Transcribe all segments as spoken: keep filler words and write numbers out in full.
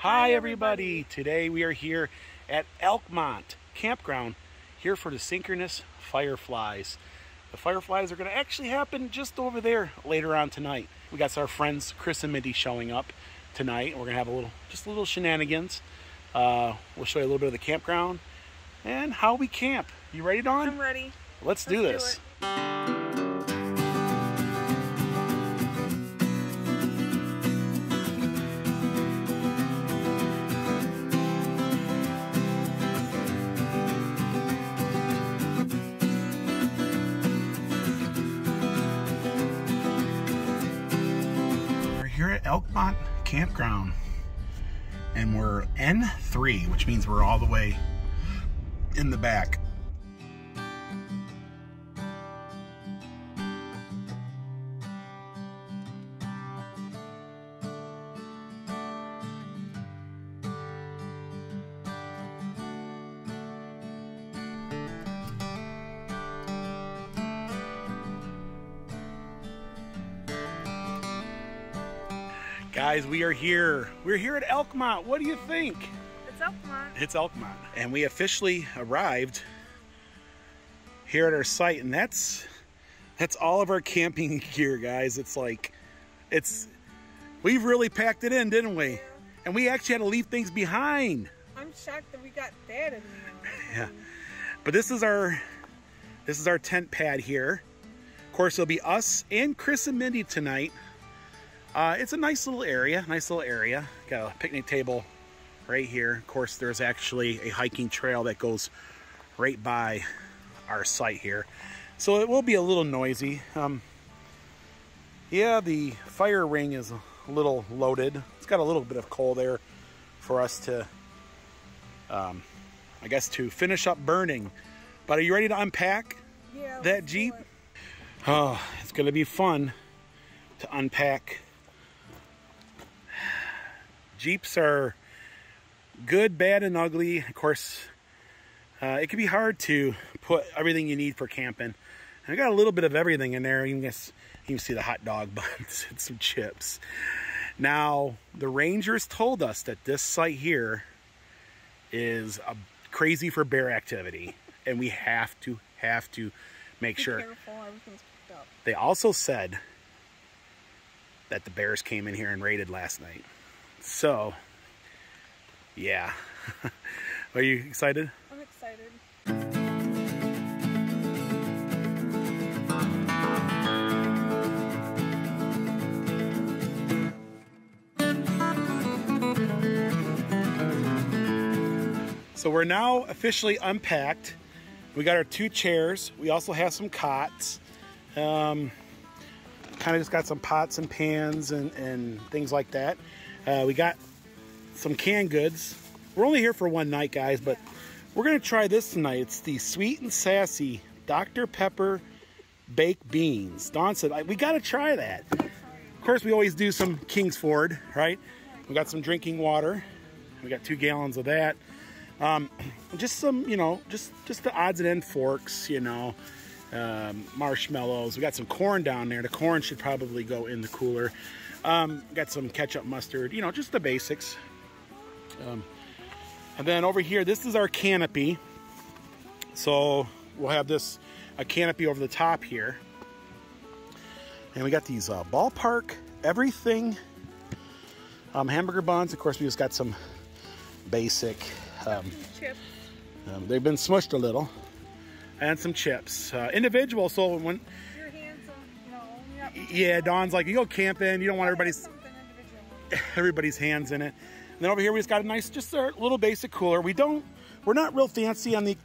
Hi everybody, today we are here at Elkmont Campground, here for the Synchronous Fireflies. The Fireflies are going to actually happen just over there later on tonight. We got our friends Chris and Mindy showing up tonight. We're going to have a little, just little shenanigans. Uh, we'll show you a little bit of the campground and how we camp. You ready, Dawn? I'm ready. Let's, Let's do this. Do it. Elkmont Campground, and we're N three, which means we're all the way in the back. Guys, we are here. We're here at Elkmont. What do you think? It's Elkmont. It's Elkmont. And we officially arrived here at our site, and that's that's all of our camping gear, guys. It's like, it's, we've really packed it in, didn't we? Yeah. And we actually had to leave things behind. I'm shocked that we got that in there. Yeah. But this is our, this is our tent pad here. Of course, it'll be us and Chris and Mindy tonight. Uh, it's a nice little area, nice little area. Got a picnic table right here. Of course, there's actually a hiking trail that goes right by our site here. So it will be a little noisy. Um, yeah, the fire ring is a little loaded. It's got a little bit of coal there for us to, um, I guess, to finish up burning. But are you ready to unpack yeah, that Jeep? It. Oh, it's going to be fun to unpack. Jeeps are good, bad, and ugly. Of course, uh, it can be hard to put everything you need for camping. And I got a little bit of everything in there. You can, guess, you can see the hot dog buns and some chips. Now, the rangers told us that this site here is uh, crazy for bear activity. And we have to, have to make be sure. Careful, everything's picked up. They also said that the bears came in here and raided last night. So, yeah. Are you excited? I'm excited. So we're now officially unpacked. We got our two chairs. We also have some cots. Um, kind of just got some pots and pans and, and things like that. Uh, we got some canned goods. We're only here for one night, guys, but we're going to try this tonight. It's the Sweet and Sassy Doctor Pepper Baked Beans. Dawn said, we got to try that. Of course, we always do some Kingsford, right? We got some drinking water. We got two gallons of that. Um, just some, you know, just, just the odds and end forks, you know. Um, marshmallows. We got some corn down there. The corn should probably go in the cooler. Um, got some ketchup, mustard, you know, just the basics. Um, and then over here, this is our canopy. So we'll have this, a canopy over the top here. And we got these uh, ballpark, everything, um, hamburger buns. Of course, we just got some basic, um, um, they've been smushed a little. And some chips, uh, individual. So when your hands are, no, you're not yeah, Dawn's like, you go camping, you don't want everybody's everybody's hands in it. And then over here we just got a nice, just a little basic cooler. We don't, we're not real fancy on the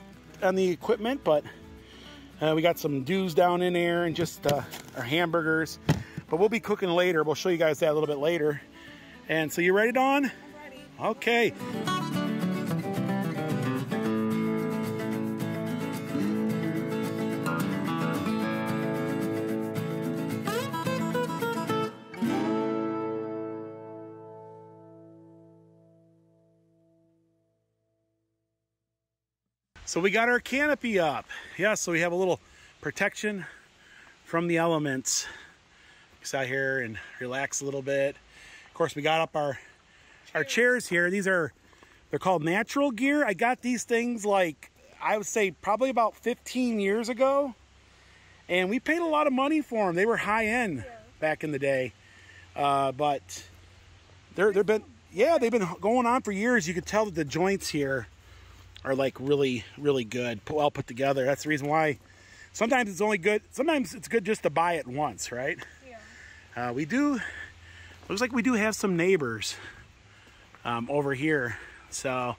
on the equipment, but uh, we got some dews down in there and just uh, our hamburgers. But we'll be cooking later. We'll show you guys that a little bit later. And so you ready, Dawn? I'm ready. Okay. So we got our canopy up. Yeah, so we have a little protection from the elements. We sat here and relaxed a little bit. Of course, we got up our our chairs here. These are, they're called Natural Gear. I got these things like, I would say probably about fifteen years ago. And we paid a lot of money for them. They were high end yeah. back in the day. Uh, but they're, they've been, yeah, they've been going on for years. You can tell that the joints here are like really, really good, well put together. That's the reason why sometimes it's only good. Sometimes it's good just to buy it once, right? Yeah. Uh, we do, looks like we do have some neighbors um, over here. So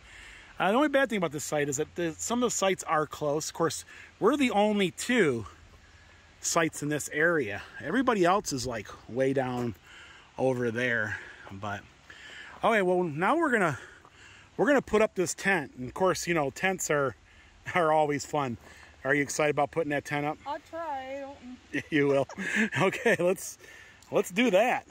uh, the only bad thing about this site is that the, some of the sites are close. Of course, we're the only two sites in this area. Everybody else is like way down over there. But okay, well now we're gonna we're gonna put up this tent. And of course, you know, tents are are always fun. Are you excited about putting that tent up? I'll try. I don't... You will. Okay, let's let's do that.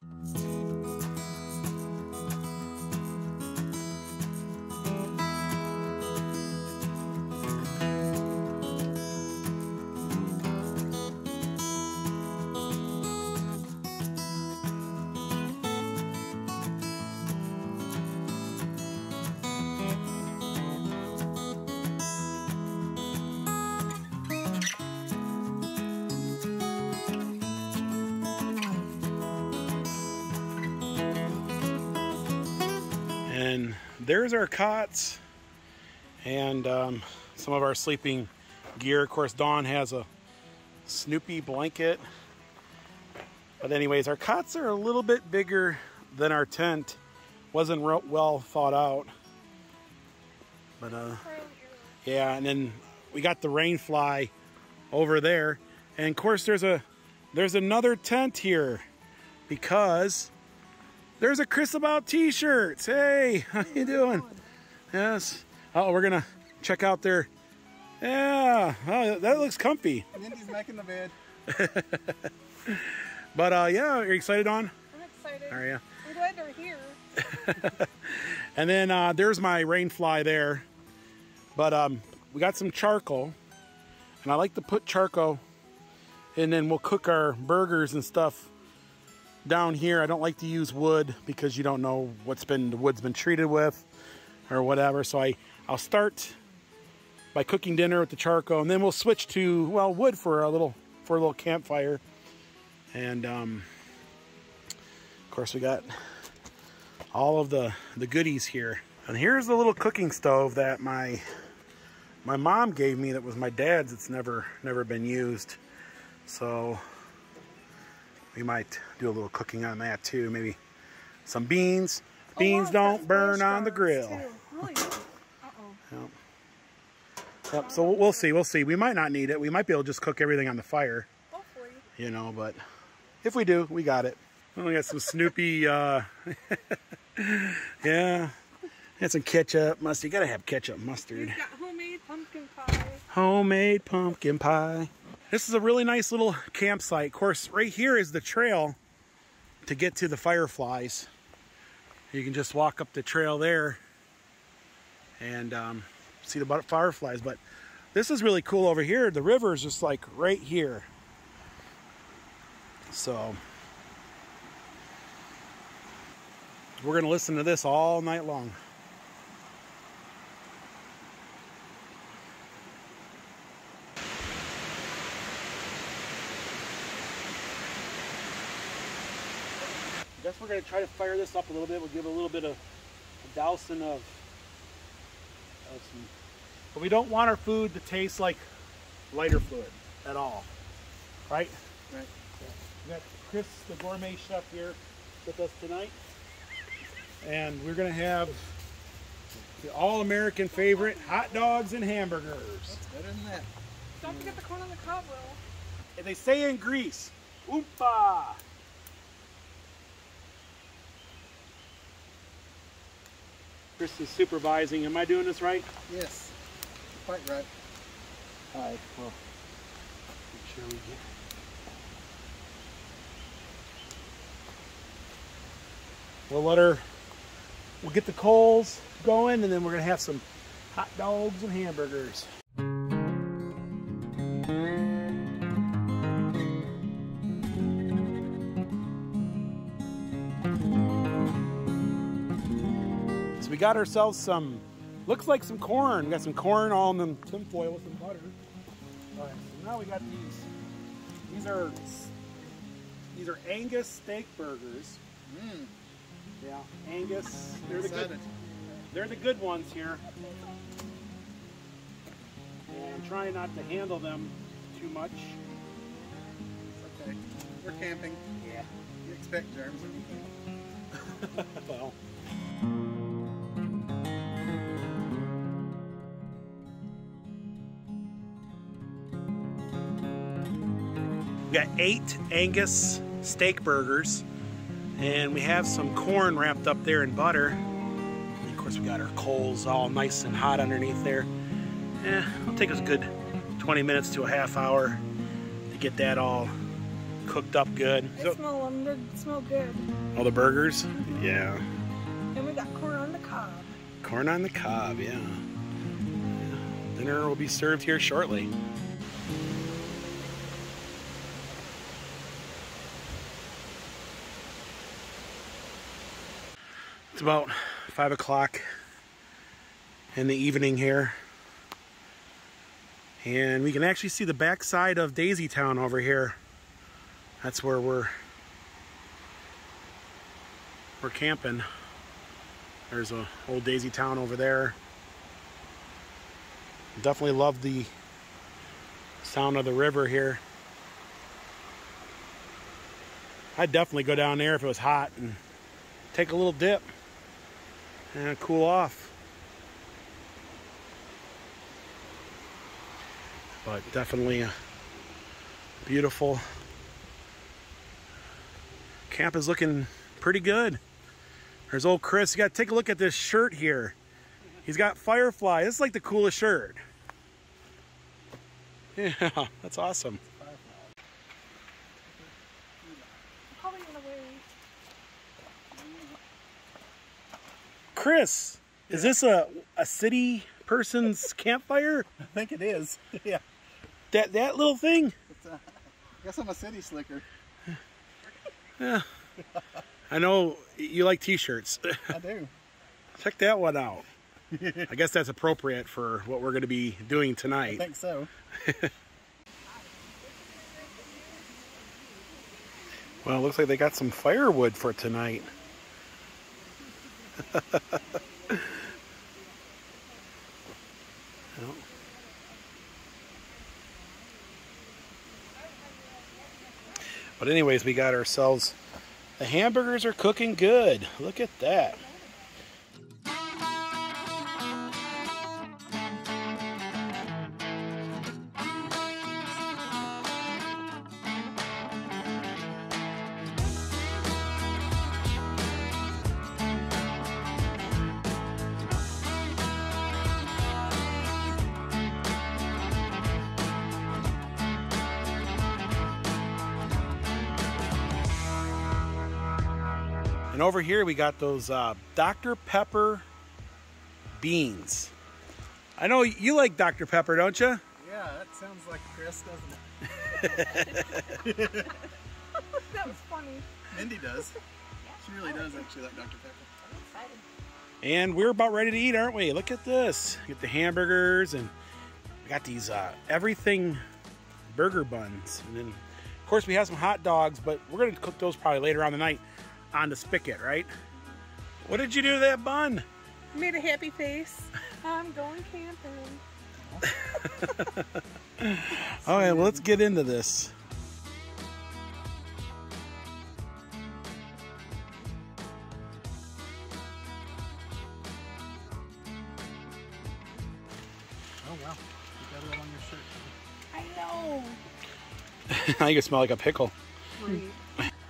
And there's our cots and um, some of our sleeping gear. Of course, Dawn has a Snoopy blanket. But anyways, our cots are a little bit bigger than our tent. Wasn't real well thought out. But uh, yeah, and then we got the rainfly over there. And of course, there's a there's another tent here because there's a Chris About t-shirts. Hey, how you doing? Yes. Oh, we're gonna check out their, yeah, oh, that looks comfy. Mindy's back in the bed. But uh, yeah, are you excited, Dawn? I'm excited. Are you? I'm glad they're here. And then uh, there's my rainfly there. But um, we got some charcoal. And I like to put charcoal and then we'll cook our burgers and stuff down here. I don't like to use wood because you don't know what's been the wood's been treated with or whatever. So I, I'll start by cooking dinner with the charcoal and then we'll switch to, well, wood for a little for a little campfire. And um, of course we got all of the, the goodies here. And here's the little cooking stove that my my mom gave me that was my dad's. It's never never been used. So we might do a little cooking on that too. Maybe some beans. Beans oh, wow, don't burn on the grill. Really? Uh-oh. Yep. Yep. So we'll see. We'll see. We might not need it. We might be able to just cook everything on the fire. Hopefully. You know, but if we do, we got it. Well, we got some Snoopy. Uh, yeah. And some ketchup mustard. You gotta have ketchup mustard. We've got homemade pumpkin pie. Homemade pumpkin pie. This is a really nice little campsite. Of course, right here is the trail to get to the Fireflies. You can just walk up the trail there and um, see the fireflies. But this is really cool over here. The river is just like right here. So we're going to listen to this all night long. I guess we're going to try to fire this up a little bit. We'll give it a little bit of a dousing of, of some, but we don't want our food to taste like lighter fluid at all, right? Right. Okay. We got Chris, the gourmet chef, here with us tonight, and we're going to have the all-American favorite: hot dogs and hamburgers. That's better than that. Don't forget the corn on the cob roll. And they say in Greece, "Oompa." Chris is supervising. Am I doing this right? Yes, quite right. All right, well, make sure we get it. We'll let her, we'll get the coals going, and then we're going to have some hot dogs and hamburgers. we got ourselves some, looks like some corn. We got some corn all in them tinfoil with some butter. All right, so now we got these. These are these are Angus steak burgers. Mm. Yeah, Angus. They're the good. They're the good ones here. And trying not to handle them too much. It's okay. We're camping. Yeah. You expect germs when you camp. Well. We got eight Angus steak burgers, and we have some corn wrapped up there in butter. And of course, we got our coals all nice and hot underneath there. Eh, it'll take us a good twenty minutes to a half hour to get that all cooked up good. They so, smell them. They smell good. All the burgers? Mm-hmm. Yeah. And we got corn on the cob. Corn on the cob, yeah. yeah. Dinner will be served here shortly. It's about five o'clock in the evening here, and we can actually see the backside of Daisy Town over here. That's where we're we're camping. There's a old Daisy Town over there. Definitely love the sound of the river here. I'd definitely go down there if it was hot and take a little dip. And cool off. But definitely a beautiful camp is looking pretty good. There's old Chris. You got to take a look at this shirt here. He's got Firefly. This is like the coolest shirt. Yeah, that's awesome. Chris, is this a, a city person's campfire? I think it is, yeah. That that little thing? It's a, I guess I'm a city slicker. Yeah. I know you like t-shirts. I do. Check that one out. I guess that's appropriate for what we're going to be doing tonight. I think so. Well, it looks like they got some firewood for tonight. Well, but anyways, we got ourselves, the hamburgers are cooking good. Look at that. And over here we got those uh, Doctor Pepper beans. I know you like Doctor Pepper, don't you? Yeah, that sounds like Chris, doesn't it? That was funny. Mindy does. She really does actually like Doctor Pepper. I'm excited. And we're about ready to eat, aren't we? Look at this. Get the hamburgers, and we got these uh, everything burger buns. And then, of course, we have some hot dogs, but we're going to cook those probably later on the night. On the spigot, right? What did you do to that bun? Made a happy face. I'm going camping. All right, well, let's get into this. Oh, wow. You got it all on your shirt. I know. Now you can smell like a pickle. Great.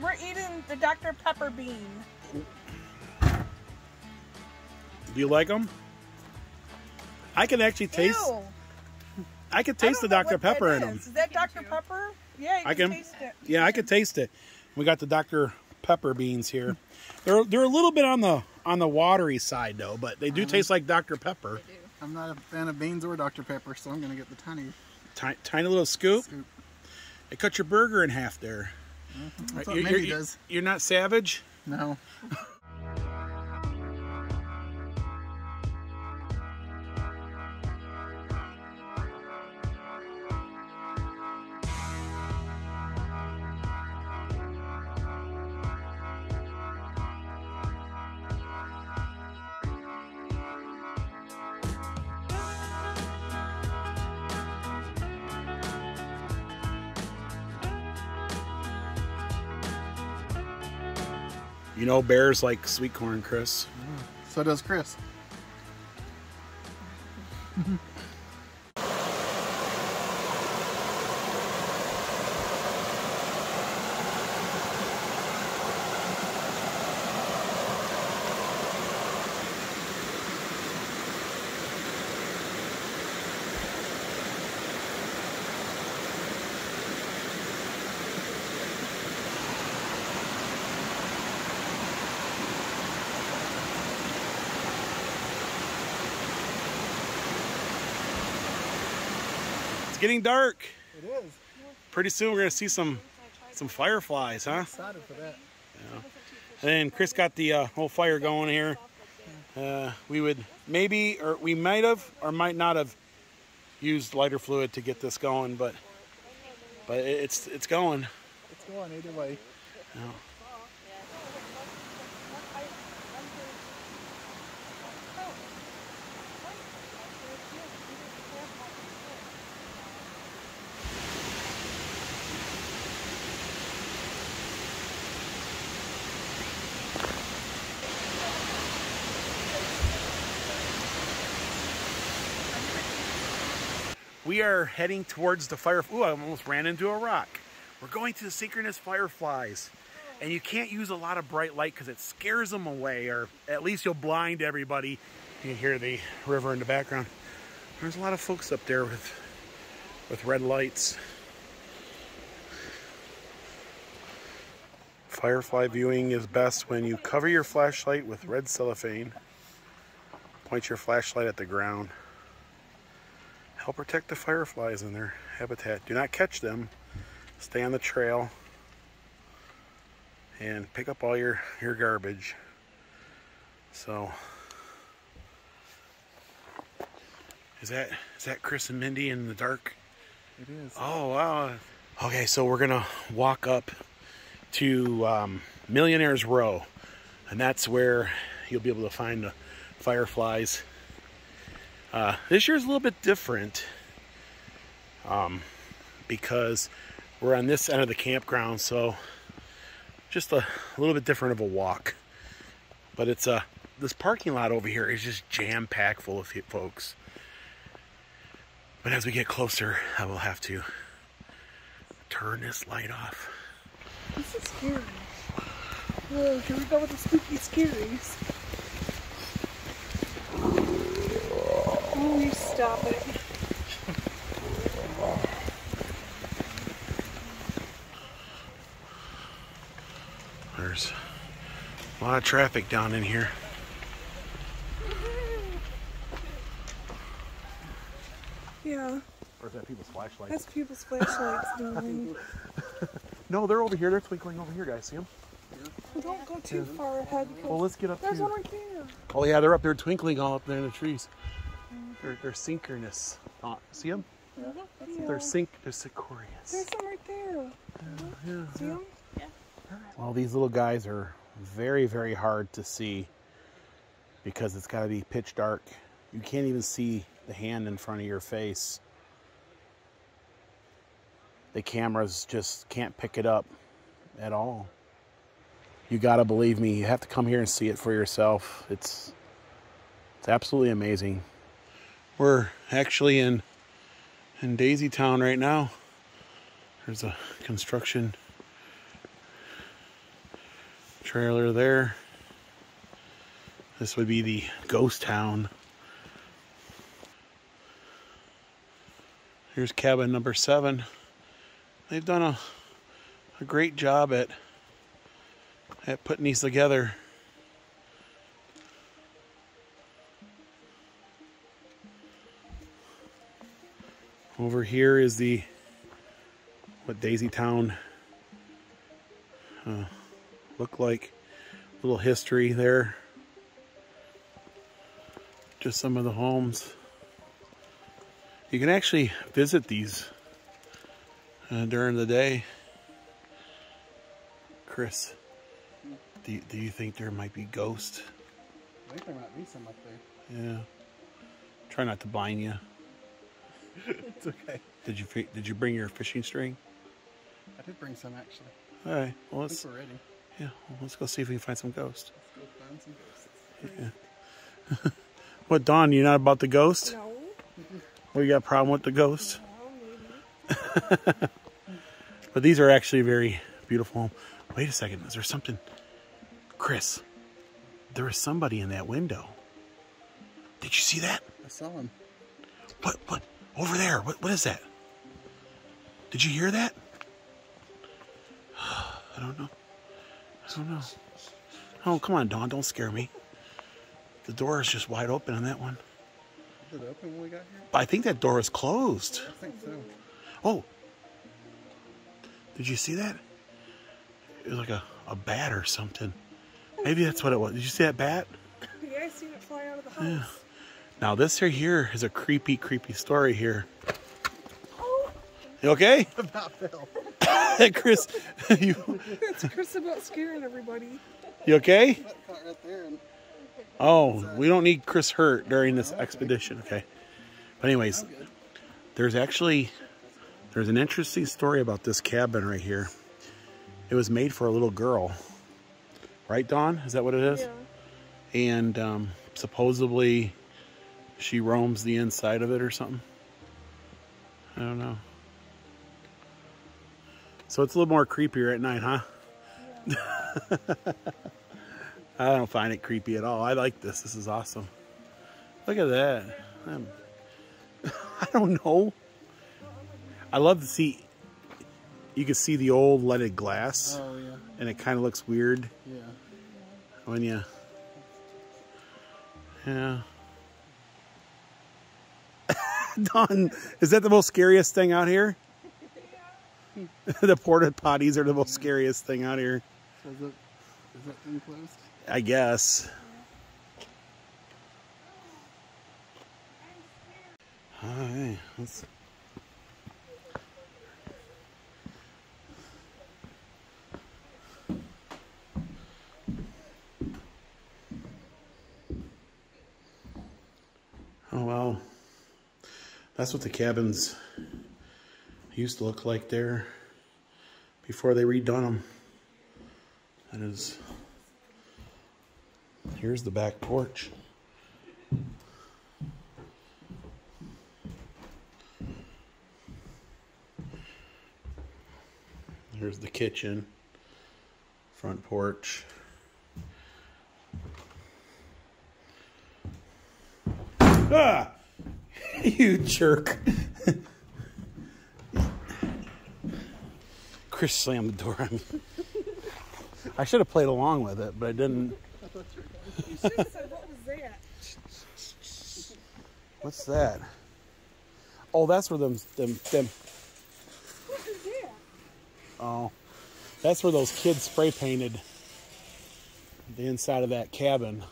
We're eating the Doctor Pepper bean. Do you like them? I can actually taste. Ew. I can taste I the Doctor Pepper in them. Is that Doctor Pepper? Yeah, I can taste it. Yeah, I can taste it. We got the Doctor Pepper beans here. They're they're a little bit on the on the watery side though, but they do um, taste like Doctor Pepper. They do. I'm not a fan of beans or Doctor Pepper, so I'm gonna get the tiny, tiny, tiny little scoop. scoop. It cut your burger in half there. That's what Mindy does. You're not savage? No. You know bears like sweet corn, Chris. So does Chris. It's getting dark. It is. Pretty soon we're gonna see some some fireflies, huh? I'm excited for that. Yeah. And then Chris got the uh, whole fire going here. Uh, we would maybe, or we might have, or might not have used lighter fluid to get this going, but but it's it's going. It's going either way. Yeah. We are heading towards the fire. Ooh, I almost ran into a rock. We're going to the synchronous fireflies. And you can't use a lot of bright light because it scares them away, or at least you'll blind everybody. You hear the river in the background. There's a lot of folks up there with, with red lights. Firefly viewing is best when you cover your flashlight with red cellophane. Point your flashlight at the ground. Help protect the fireflies in their habitat. Do not catch them. Stay on the trail and pick up all your, your garbage. So, is that is that Chris and Mindy in the dark? It is. Oh, wow. Okay, so we're gonna walk up to um, Millionaire's Row, and that's where you'll be able to find the fireflies. Uh, this year is a little bit different um, because we're on this end of the campground, so just a, a little bit different of a walk. But it's uh, this parking lot over here is just jam-packed full of folks. But as we get closer, I will have to turn this light off. This is scary. Whoa, here we go with the spooky scaries. Please stop it. There's a lot of traffic down in here. Yeah. Or is that people's flashlights? That's people's flashlights, darling. No, they're over here. They're twinkling over here, guys. See them? Well, don't go too yeah. far ahead. Well, let's get up There's here. There's one right there. Oh, yeah, they're up there twinkling all up there in the trees. They're, they're synchronous. Uh, see them? Yeah. Yeah. They're sync. They're Sicorians. There's some right there. Yeah, yeah, see yeah. them? Yeah. Well, these little guys are very, very hard to see because it's got to be pitch dark. You can't even see the hand in front of your face. The cameras just can't pick it up at all. You got to believe me. You have to come here and see it for yourself. It's it's absolutely amazing. We're actually in in Daisy Town right now. There's a construction trailer there. This would be the ghost town. Here's cabin number seven. They've done a a great job at at putting these together. Over here is the what Daisy Town uh, looked like. A little history there. Just some of the homes. You can actually visit these uh, during the day. Chris, do, do you think there might be ghosts? I think there might be some up there. Yeah. Try not to blind you. It's okay. Did you did you bring your fishing string? I did bring some, actually. All right. Well, let's. I think we're ready. Yeah, well, let's go see if we can find some ghosts. Let's go find some ghosts. It's yeah. What, Dawn, you're not about the ghost? No. Well, you got a problem with the ghost? No, maybe. But these are actually very beautiful. Wait a second, is there something? Chris, there was somebody in that window. Did you see that? I saw him. What, what? Over there, what, what is that? Did you hear that? I don't know. I don't know. Oh, come on, Dawn, don't scare me. The door is just wide open on that one. Did it open when we got here? I think that door is closed. I think so. Oh. Did you see that? It was like a, a bat or something. Maybe that's what it was. Did you see that bat? Yeah, I seen it fly out of the house. Yeah. Now this right here is a creepy, creepy story here. Oh. You okay? I'm not Phil. Chris, you... That's Chris about scaring everybody. You okay? Right there and... Oh, we don't need Chris hurt during this oh, okay. expedition, okay? But anyways, there's actually there's an interesting story about this cabin right here. It was made for a little girl, right, Dawn? Is that what it is? Yeah. And um, supposedly she roams the inside of it or something. I don't know. So it's a little more creepier at night, huh? Yeah. I don't find it creepy at all. I like this. This is awesome. Look at that. I'm, I don't know. I love to see, you can see the old leaded glass. Oh, yeah. And it kind of looks weird. Yeah. When you, yeah. Don, is that the most scariest thing out here? Yeah. The porta potties are the most scariest thing out here. So is that, is that thing closed? I guess. All right. Let's... Oh, wow. That's what the cabins used to look like there before they redone them. That is... Here's the back porch. Here's the kitchen, front porch. Ah! You jerk. Chris slammed the door on me. I should have played along with it, but I didn't. You should have said, what was that? What's that? Oh, that's where them, them, them. What is that? Oh, that's where those kids spray painted the inside of that cabin.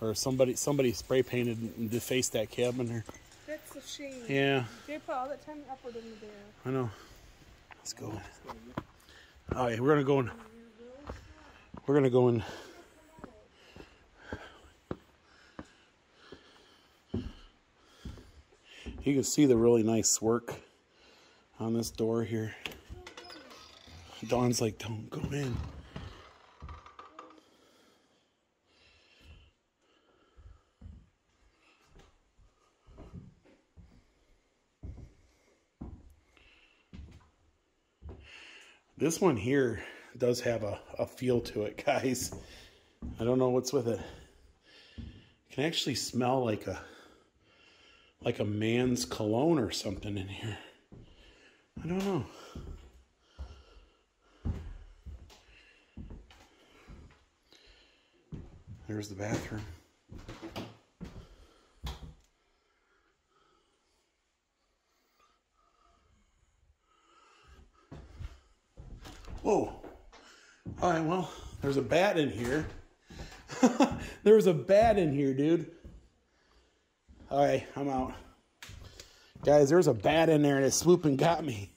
Or somebody, somebody spray painted and defaced that cabin there. That's a shame. Yeah. They put all that time effort into there. I know. Let's go. All right, we're gonna go in. We're gonna go in. You can see the really nice work on this door here. Dawn's like, don't go in. This one here does have a, a feel to it, guys. I don't know what's with it. You can actually smell like a like a man's cologne or something in here. I don't know. There's the bathroom. Whoa. All right, well, there's a bat in here. There was a bat in here, dude. All right, I'm out. Guys, there's a bat in there and it swooped and got me.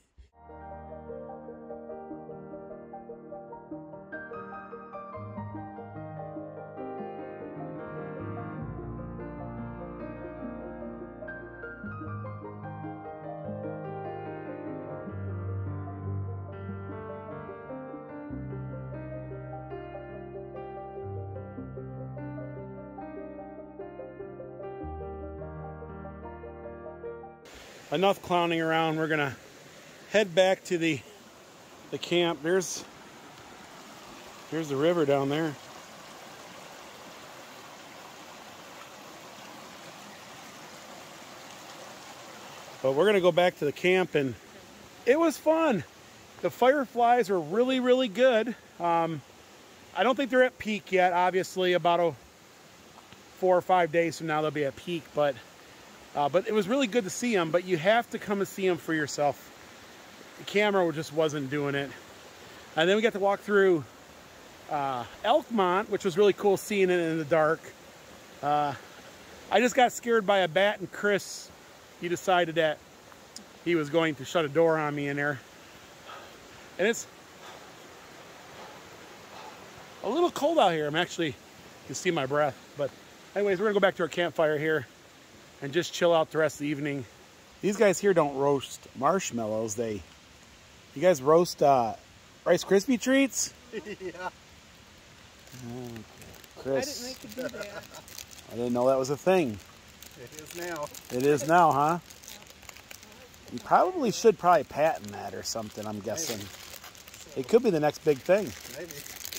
enough clowning around. We're gonna head back to the the camp. There's here's the river down there. But we're gonna go back to the camp, and it was fun. The fireflies were really, really good. Um, I don't think they're at peak yet. Obviously, about a four or five days from now, they'll be at peak. But uh, but it was really good to see them. But you have to come and see them for yourself. The camera just wasn't doing it. And then we got to walk through uh, Elkmont, which was really cool seeing it in the dark. Uh, I just got scared by a bat, and Chris, he decided that he was going to shut a door on me in there. And it's a little cold out here. I'm actually, you can see my breath. But anyways, we're gonna go back to our campfire here and just chill out the rest of the evening. These guys here don't roast marshmallows. They, you guys roast uh, Rice Krispie treats? Yeah. Mm, Chris. I didn't like to do that. I didn't know that was a thing. It is now. It is now, huh? You probably should probably patent that or something, I'm guessing. So, it could be the next big thing. Maybe.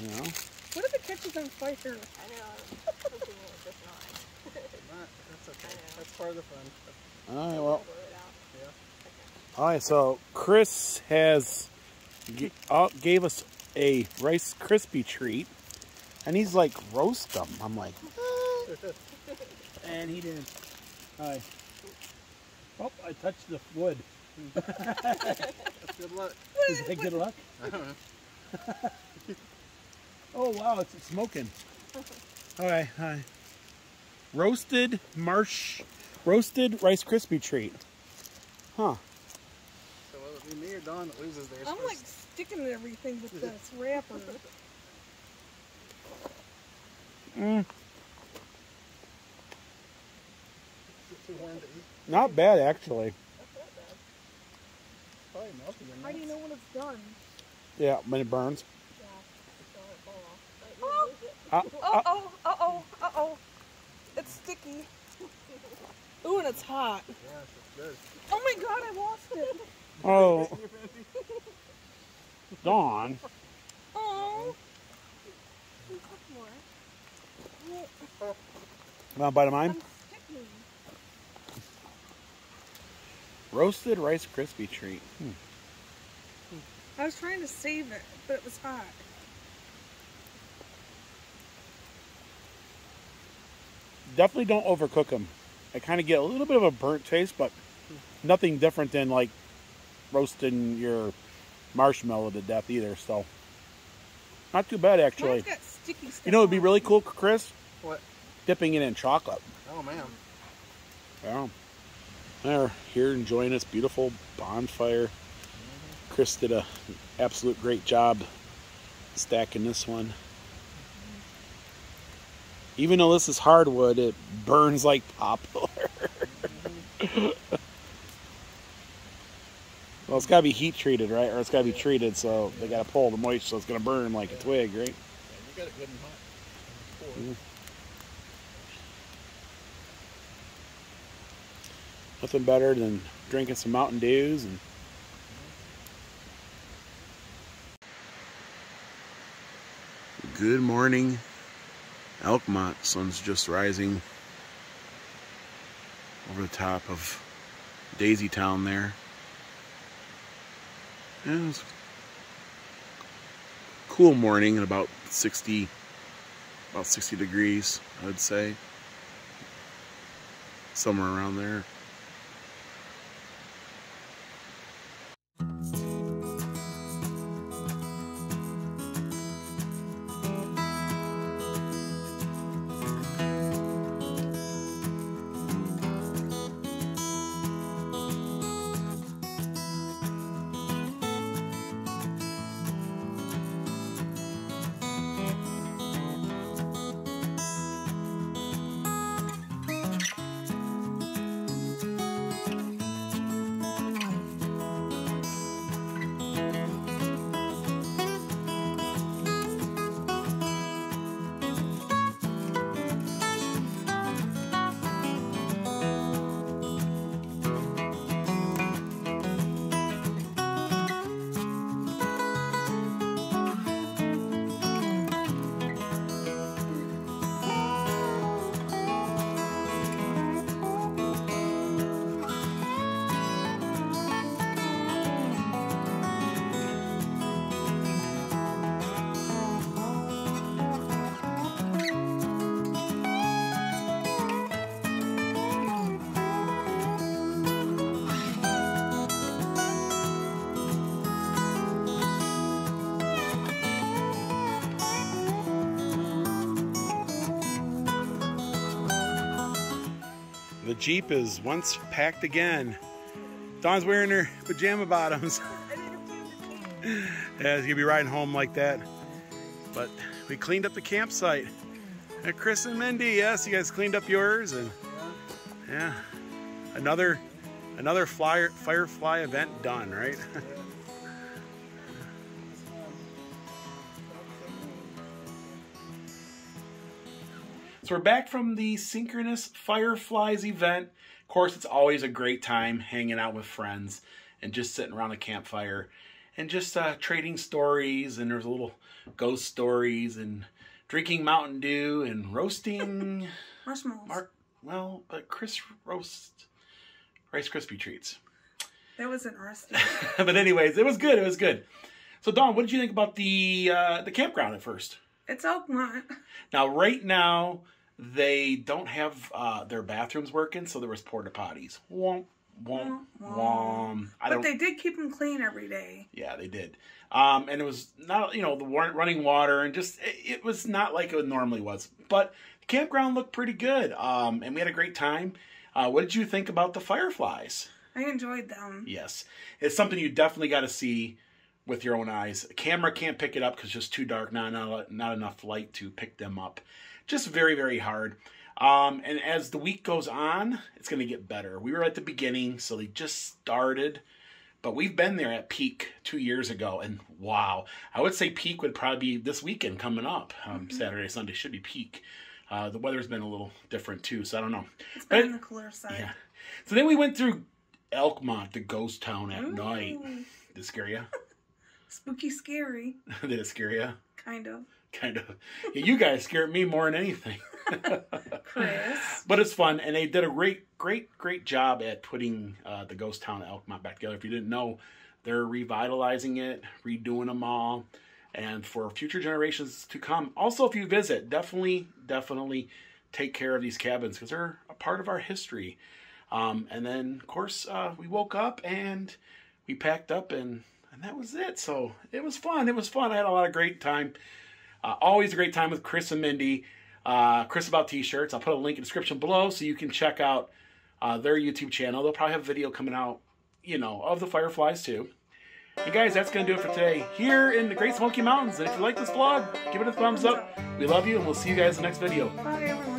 You know? What if it catches on fire? I know. I'm hoping it does not. Not. That's okay. That's part of the fun. All right, well. Yeah. Okay. All right, so Chris has g uh, gave us a Rice Krispie treat, and he's like, roast them. I'm like, and he didn't. All right. Oh, I touched the wood. That's good luck. Is that good luck? I don't know. Oh, wow, it's, it's smoking. All right, all right. Roasted marsh, roasted Rice Krispie treat. Huh. So will it be me or Dawn that loses theirs? I'm first? Like sticking to everything with this wrapper. Mm. Not bad, actually. That's not bad. It's probably melty. How do you know when it's done? Yeah, when it burns. Yeah. Oh, uh, uh, oh, uh oh, uh oh. It's sticky. Ooh, and it's hot. Yes, it's good. Oh my god, I lost it. Oh. Dawn. Oh. Can you cook more? Want a bite of mine? I'm Roasted Rice Krispie treat. Hmm. I was trying to save it, but it was hot. Definitely don't overcook them. I kind of get a little bit of a burnt taste, but nothing different than like roasting your marshmallow to death either. So, not too bad actually. Mine's got sticky stuff. You know, it'd be really cool, Chris. What? Dipping it in chocolate. Oh man. Yeah. They're here enjoying this beautiful bonfire. Chris did an absolute great job stacking this one. Even though this is hardwood, it burns like poplar. Well, it's got to be heat treated, right? Or it's got to be treated, so they got to pull the moisture, so it's going to burn like a twig, right? You got it good and hot. Nothing better than drinking some Mountain Dews. And good morning, Elkmont. Sun's just rising over the top of Daisy Town there. Yeah, it was a cool morning at about sixty, about sixty degrees, I would say, somewhere around there. The Jeep is once packed again. Dawn's wearing her pajama bottoms. Yeah, you'll be riding home like that. But we cleaned up the campsite. And Chris and Mindy, yes, you guys cleaned up yours, and yeah, another another flyer firefly event done, right? So we're back from the Synchronous Fireflies event. Of course, it's always a great time hanging out with friends and just sitting around a campfire and just uh, trading stories, and there's little ghost stories, and drinking Mountain Dew and roasting marshmallows. Mar well, uh, Chris roast Rice Krispie treats. That wasn't roasting. But anyways, it was good. It was good. So Dawn, what did you think about the uh, the campground at first? It's Elkmont. Now, right now, they don't have uh, their bathrooms working, so there was porta potties. Womp, womp, womp. womp. I but they did keep them clean every day. Yeah, they did. Um, and it was not, you know, the running water, and just, it, it was not like it normally was. But the campground looked pretty good, um, and we had a great time. Uh, what did you think about the fireflies? I enjoyed them. Yes. It's something you definitely got to see with your own eyes. A camera can't pick it up because it's just too dark. Not, not, not enough light to pick them up. Just very, very hard. Um, and as the week goes on, it's going to get better. We were at the beginning, so they just started. But we've been there at peak two years ago, and wow. I would say peak would probably be this weekend coming up. Um, mm-hmm. Saturday, Sunday should be peak. Uh, the weather's been a little different, too, so I don't know. It's been but, on the cooler side. Yeah. So then we went through Elkmont, the ghost town, at Ooh. night. Did it scare you? Spooky scary. Did it scare you? Kind of. Kind of. Yeah, you guys scared me more than anything. Chris. But it's fun, and they did a great, great, great job at putting uh, the ghost town of Elkmont back together. If you didn't know, they're revitalizing it, redoing them all, and for future generations to come. Also, if you visit, definitely, definitely take care of these cabins because they're a part of our history. Um, and then, of course, uh, we woke up and we packed up, and, and that was it. So it was fun. It was fun. I had a lot of great time. Uh, always a great time with Chris and Mindy. Uh, Chris About T-shirts. I'll put a link in the description below so you can check out uh, their YouTube channel. They'll probably have a video coming out, you know, of the fireflies too. And guys, that's going to do it for today here in the Great Smoky Mountains. And if you like this vlog, give it a thumbs up. We love you, and we'll see you guys in the next video. Bye, everyone.